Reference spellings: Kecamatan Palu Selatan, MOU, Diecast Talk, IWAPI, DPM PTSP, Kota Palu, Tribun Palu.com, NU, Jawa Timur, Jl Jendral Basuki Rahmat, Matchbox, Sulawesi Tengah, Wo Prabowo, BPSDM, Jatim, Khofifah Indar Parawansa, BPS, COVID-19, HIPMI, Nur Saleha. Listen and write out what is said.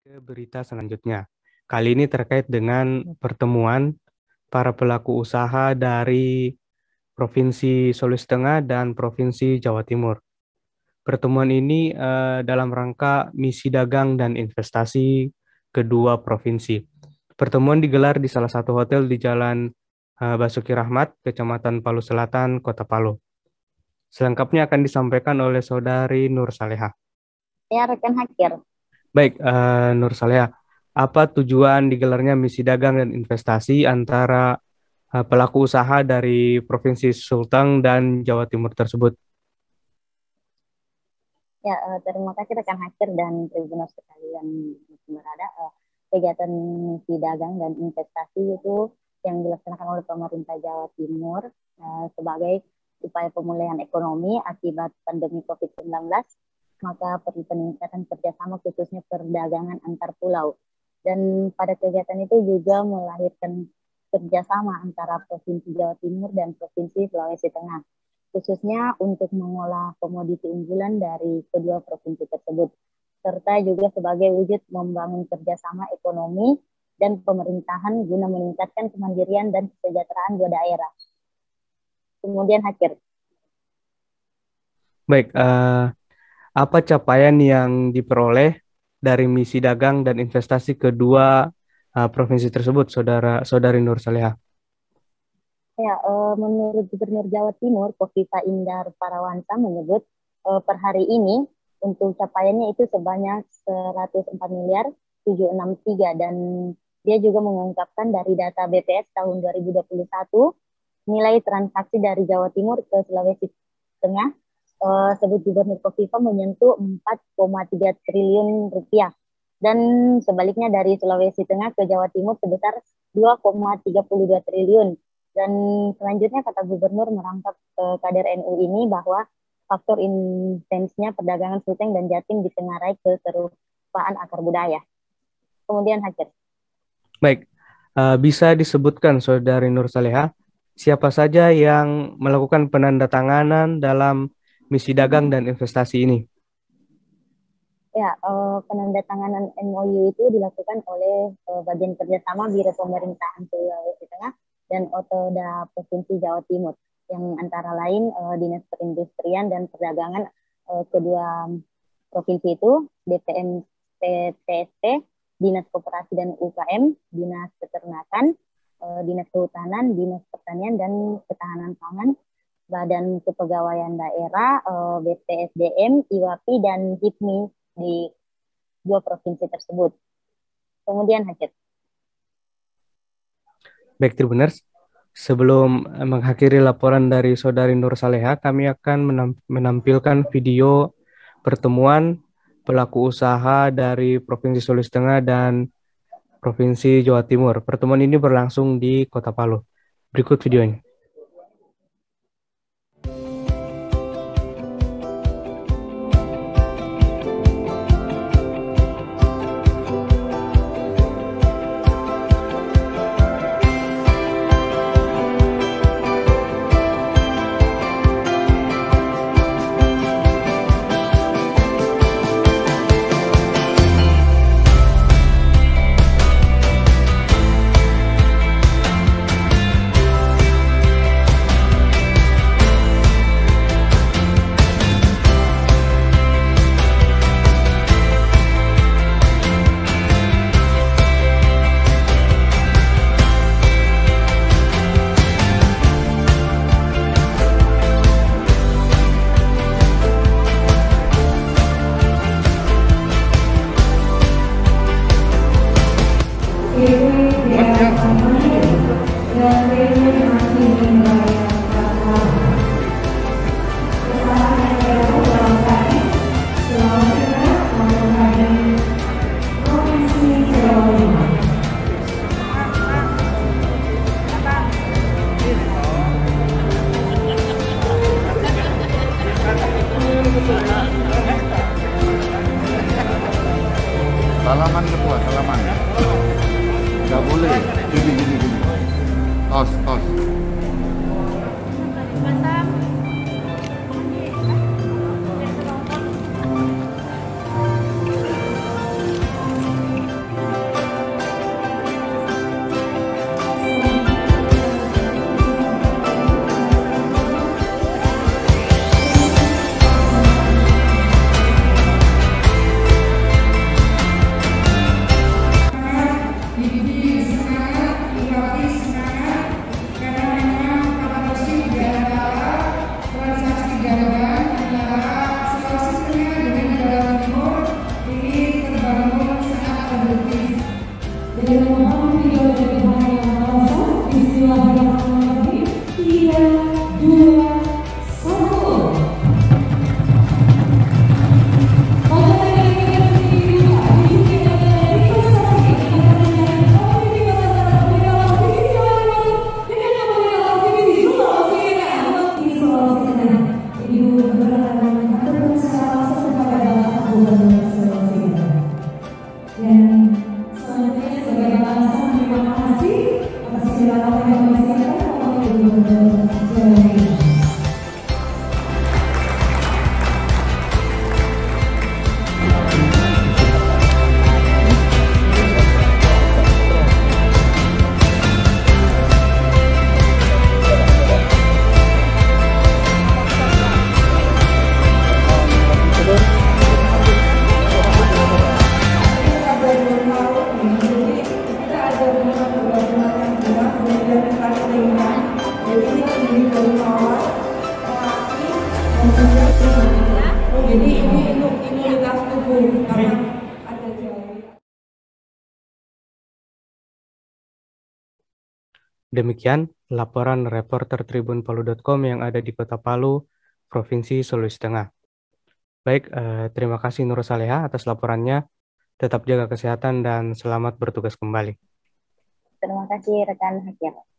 Ke berita selanjutnya. Kali ini terkait dengan pertemuan para pelaku usaha dari Provinsi Sulawesi Tengah dan Provinsi Jawa Timur. Pertemuan ini dalam rangka misi dagang dan investasi kedua provinsi. Pertemuan digelar di salah satu hotel di Jalan Basuki Rahmat, Kecamatan Palu Selatan, Kota Palu. Selengkapnya akan disampaikan oleh Saudari Nur Saleha. Ya, rekan Hakir. Baik, Nur Saleha, apa tujuan digelarnya misi dagang dan investasi antara pelaku usaha dari Provinsi Sulteng dan Jawa Timur tersebut? Ya, terima kasih rekan Hakir dan Tribuners sekalian berada. Kegiatan misi dagang dan investasi itu yang dilaksanakan oleh pemerintah Jawa Timur sebagai upaya pemulihan ekonomi akibat pandemi COVID-19. Maka perlu peningkatan kerjasama khususnya perdagangan antar pulau. Dan pada kegiatan itu juga melahirkan kerjasama antara Provinsi Jawa Timur dan Provinsi Sulawesi Tengah, khususnya untuk mengolah komoditi unggulan dari kedua provinsi tersebut, serta juga sebagai wujud membangun kerjasama ekonomi dan pemerintahan guna meningkatkan kemandirian dan kesejahteraan dua daerah. Kemudian Hakir. Baik, apa capaian yang diperoleh dari misi dagang dan investasi kedua provinsi tersebut, Saudari Nur Saleha? Ya, menurut Gubernur Jawa Timur, Khofifah Indar Parawansa menyebut per hari ini untuk capaiannya itu sebanyak 104.763 dan dia juga mengungkapkan dari data BPS tahun 2021 nilai transaksi dari Jawa Timur ke Sulawesi Tengah sebut Gubernur Khofifah menyentuh 4,3 triliun rupiah dan sebaliknya dari Sulawesi Tengah ke Jawa Timur sebesar 2,32 triliun dan selanjutnya kata Gubernur merangkap kader NU ini bahwa faktor intensnya perdagangan Sulteng dan Jatim ditengarai keserupaan akar budaya. Kemudian Hakir. Baik, bisa disebutkan Saudari Nur Saleha siapa saja yang melakukan penandatanganan dalam misi dagang dan investasi ini? Ya, penandatanganan MOU itu dilakukan oleh bagian kerjasama Biro Pemerintahan Sulawesi Tengah dan Otoda Provinsi Jawa Timur, yang antara lain Dinas Perindustrian dan Perdagangan kedua provinsi itu, DPM PTSP, Dinas Koperasi dan UKM, Dinas Peternakan, Dinas Kehutanan, Dinas Pertanian dan Ketahanan Pangan, Badan Kepegawaian Daerah, BPSDM, IWAPI, dan HIPMI di dua provinsi tersebut. Kemudian Hakir. Baik Tribuners, sebelum mengakhiri laporan dari Saudari Nur Saleha, kami akan menampilkan video pertemuan pelaku usaha dari Provinsi Sulawesi Tengah dan Provinsi Jawa Timur. Pertemuan ini berlangsung di Kota Palu. Berikut videonya. Demikian laporan reporter Tribun Palu.com yang ada di Kota Palu, Provinsi Sulawesi Tengah. Baik, terima kasih Nur Saleha atas laporannya. Tetap jaga kesehatan dan selamat bertugas kembali. Terima kasih rekan Hakim.